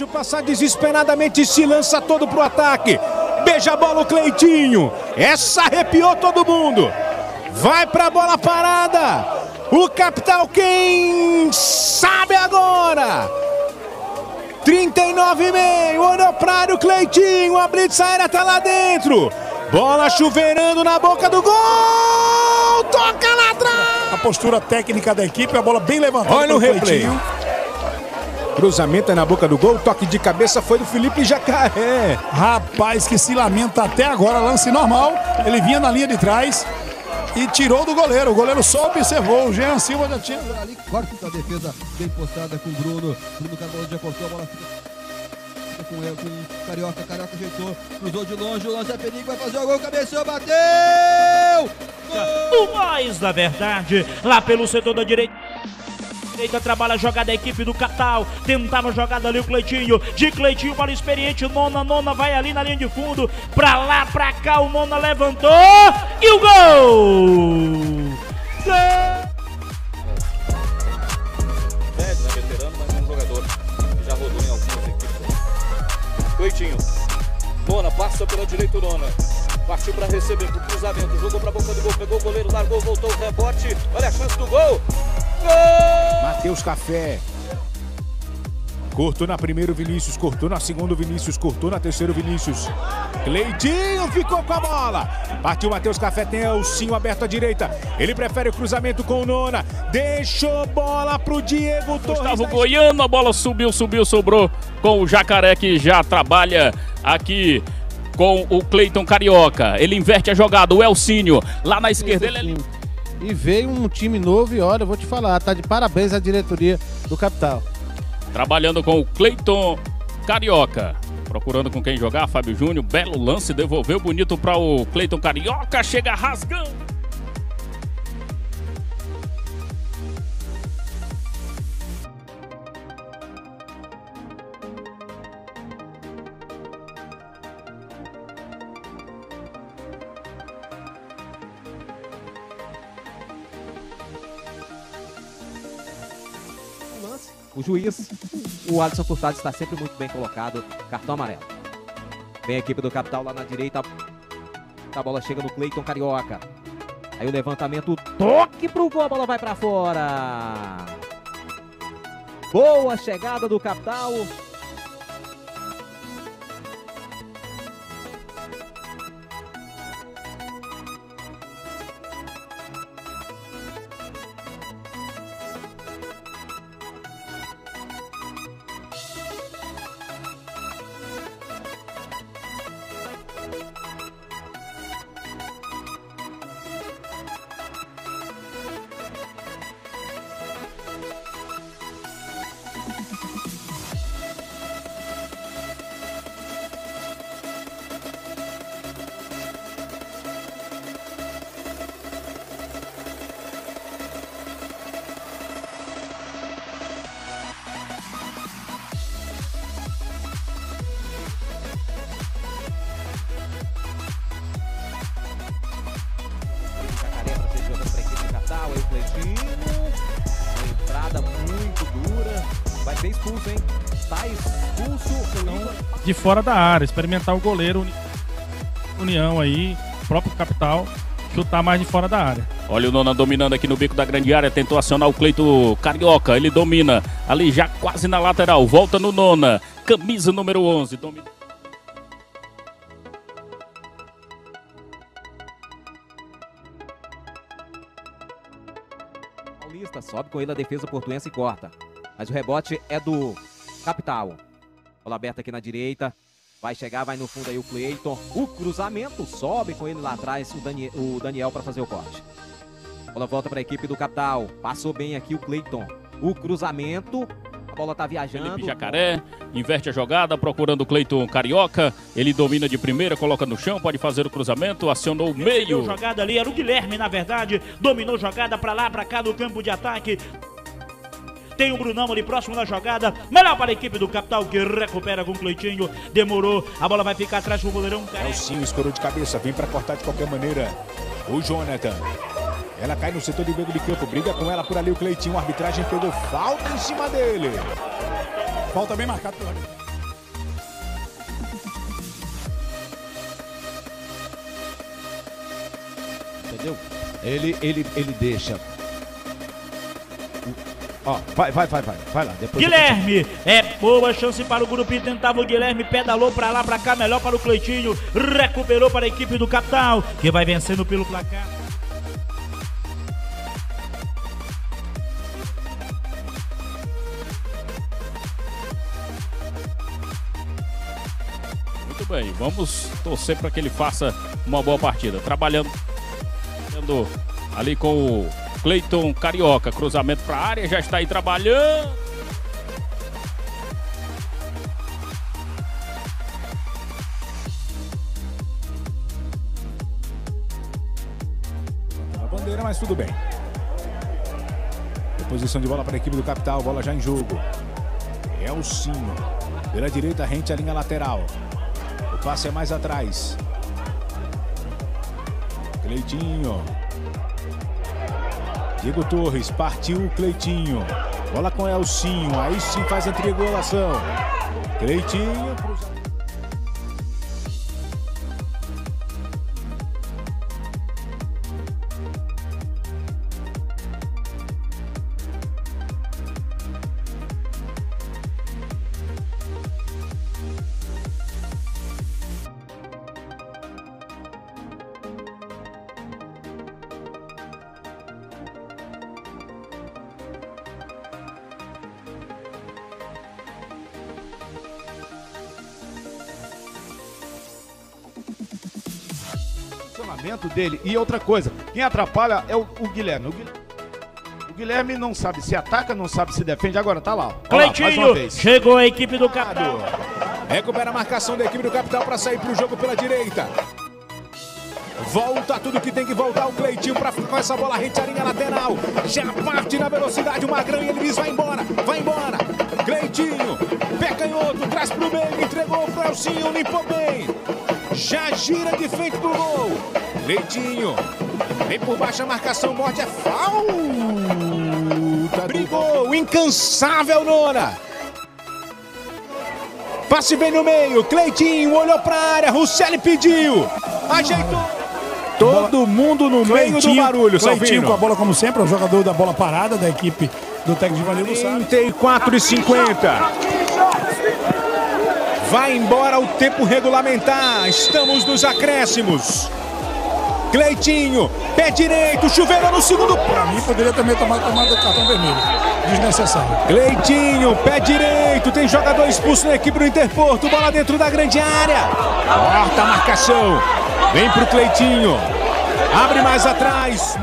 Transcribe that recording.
Sérgio passar desesperadamente, se lança todo pro ataque. Beija a bola o Claytinho. Essa arrepiou todo mundo. Vai pra bola parada. O Capital, quem sabe agora. 39,5. Olhou pra área o Claytinho. A blitz aérea tá lá dentro. Bola chuveirando na boca do gol. Toca lá atrás. A postura técnica da equipe. A bola bem levantada. Olha o replay. Cruzamento é na boca do gol, toque de cabeça foi do Felipe Jacaré. Rapaz que se lamenta até agora, lance normal, ele vinha na linha de trás e tirou do goleiro. O goleiro só observou, o Jean Silva já tinha... Ali corta a defesa, bem postada com o Bruno. Bruno Carvalho já cortou, a bola fica com o Carioca. Carioca ajeitou, cruzou de longe, o lance é perigo, vai fazer o gol, cabeceou, bateu! Gol! Mas, na verdade, lá pelo setor da direita... Trabalha a jogada a equipe do Capital. Tentava a jogada ali o Claytinho. De Claytinho para o experiente. Nona vai ali na linha de fundo. Pra lá, pra cá. O Nona levantou. E o gol! Médio, né? Veterano, mas é um jogador que já rodou em algumas equipes. Claytinho. Nona, passa pela direita o Nona. Partiu pra receber, pro cruzamento. Jogou pra boca do gol. Pegou o goleiro, largou, voltou o rebote. Olha a chance do gol. Gol! Matheus Café. Cortou na primeira o Vinícius, cortou na segunda o Vinícius, cortou na terceira o Vinícius. Claytinho ficou com a bola. Partiu o Matheus Café, tem o Cinho aberto à direita. Ele prefere o cruzamento com o Nona. Deixou bola pro Diego Torres. Gustavo Goiano, a bola subiu, sobrou com o Jacaré que já trabalha aqui com o Clayton Carioca. Ele inverte a jogada, o Elcínio lá na esquerda. Ele... E veio um time novo e olha, eu vou te falar, tá de parabéns a diretoria do Capital. Trabalhando com o Clayton Carioca, procurando com quem jogar, Fábio Júnior, belo lance, devolveu bonito para o Clayton Carioca, chega rasgando. O juiz, o Alisson Furtado está sempre muito bem colocado, cartão amarelo. Vem a equipe do Capital lá na direita, a bola chega no Clayton Carioca. Aí o levantamento, toque pro gol, a bola vai para fora. Boa chegada do Capital. Uma entrada muito dura, vai ser expulso, hein? Tá expulso o de fora da área, experimentar o goleiro União aí, próprio Capital, chutar mais de fora da área. Olha o Nona dominando aqui no bico da grande área, tentou acionar o Clayton Carioca, ele domina, ali já quase na lateral, volta no Nona, camisa número 11, domina. Sobe com ele a defesa portuense e corta. Mas o rebote é do Capital. Bola aberta aqui na direita. Vai chegar, vai no fundo aí o Clayton. O cruzamento sobe com ele lá atrás o Daniel para fazer o corte. Bola volta para a equipe do Capital. Passou bem aqui o Clayton. O cruzamento. A bola tá viajando. Felipe Jacaré inverte a jogada, procurando o Clayton Carioca. Ele domina de primeira, coloca no chão, pode fazer o cruzamento, acionou o meio. Jogada ali, era o Guilherme, na verdade. Dominou jogada pra lá, pra cá, do campo de ataque. Tem o Brunão ali próximo na jogada. Melhor para a equipe do Capital, que recupera com o Claytinho. Demorou, a bola vai ficar atrás do goleirão. Elcinho escorou de cabeça, vem pra cortar de qualquer maneira o Jonathan. Ela cai no setor de meio de campo, briga com ela por ali o Claytinho. A arbitragem pegou falta em cima dele. Falta bem marcada pelo entendeu? Ele deixa. Ó, vai lá. Depois Guilherme, é boa chance para o Gurupi, tentava o Guilherme, pedalou para lá, para cá, melhor para o Claytinho, recuperou para a equipe do Capital, que vai vencendo pelo placar. Muito bem, vamos torcer para que ele faça uma boa partida, trabalhando ali com o Clayton Carioca, cruzamento para a área, já está aí trabalhando. A bandeira, mas tudo bem. Posição de bola para a equipe do Capital, bola já em jogo. É o Sino. Pela direita, rente a linha lateral. O passe é mais atrás. Claytinho. Diego Torres, partiu o Claytinho. Bola com Elcinho, aí sim faz a triangulação. Claytinho. Dele. E outra coisa, quem atrapalha é o Guilherme. O Guilherme não sabe se ataca, não sabe se defende. Agora tá lá, Claytinho, chegou a equipe do Capital. Recupera a marcação da equipe do Capital para sair pro jogo pela direita. Volta tudo que tem que voltar o Claytinho para ficar com essa bola rente à linha lateral. Já parte na velocidade o Magrão e ele diz, vai embora. Claytinho, pé canhoto, traz pro meio, entregou pro Elcinho, limpou bem. Já gira de frente pro gol. Claytinho, vem por baixo a marcação, morde, é falta. Brigou, incansável Nona. Passe bem no meio, Claytinho olhou pra área, Russelli pediu, ajeitou. Todo mundo no meio do barulho, Claytinho com a bola como sempre, é o jogador da bola parada da equipe do técnico de Valeu Sá. 34,50. Vai embora o tempo regulamentar, estamos nos acréscimos. Claytinho, pé direito, chuveiro no segundo pau. Pra mim poderia também tomar do cartão vermelho, desnecessário. Claytinho, pé direito, tem jogador expulso na equipe do Interporto, bola dentro da grande área. Corta a marcação, vem pro Claytinho, abre mais atrás.